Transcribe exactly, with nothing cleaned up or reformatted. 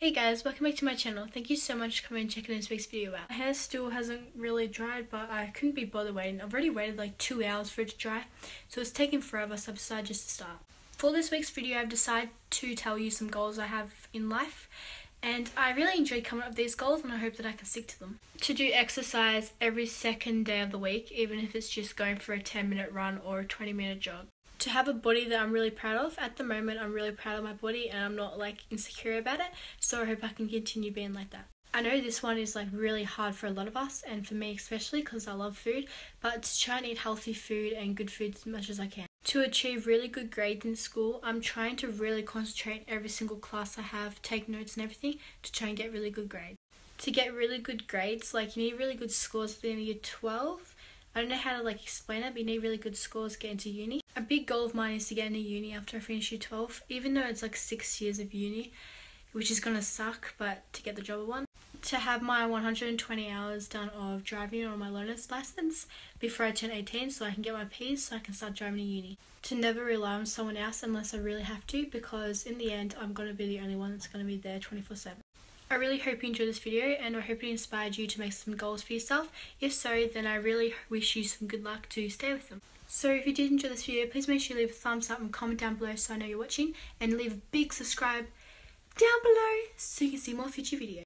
Hey guys, welcome back to my channel. Thank you so much for coming and checking this week's video out. My hair still hasn't really dried, but I couldn't be bothered waiting. I've already waited like two hours for it to dry, so it's taking forever, so I've decided just to start. For this week's video, I've decided to tell you some goals I have in life, and I really enjoyed coming up with these goals, and I hope that I can stick to them. To do exercise every second day of the week, even if it's just going for a ten minute run or a twenty minute jog. To have a body that I'm really proud of. At the moment, I'm really proud of my body and I'm not like insecure about it, so I hope I can continue being like that. I know this one is like really hard for a lot of us, and for me especially because I love food, but to try and eat healthy food and good food as much as I can. To achieve really good grades in school, I'm trying to really concentrate every single class I have, take notes and everything to try and get really good grades. To get really good grades, like you need really good scores at the end of year twelve. I don't know how to like explain it, but you need really good scores to get into uni. A big goal of mine is to get into uni after I finish year twelve, even though it's like six years of uni, which is gonna suck, but to get the job I want. To have my one hundred twenty hours done of driving on my learner's license before I turn eighteen, so I can get my P's so I can start driving to uni. To never rely on someone else unless I really have to, because in the end I'm gonna be the only one that's gonna be there twenty-four seven. I really hope you enjoyed this video, and I hope it inspired you to make some goals for yourself. If so, then I really wish you some good luck to stay with them. So if you did enjoy this video, please make sure you leave a thumbs up and comment down below so I know you're watching, and leave a big subscribe down below so you can see more future videos.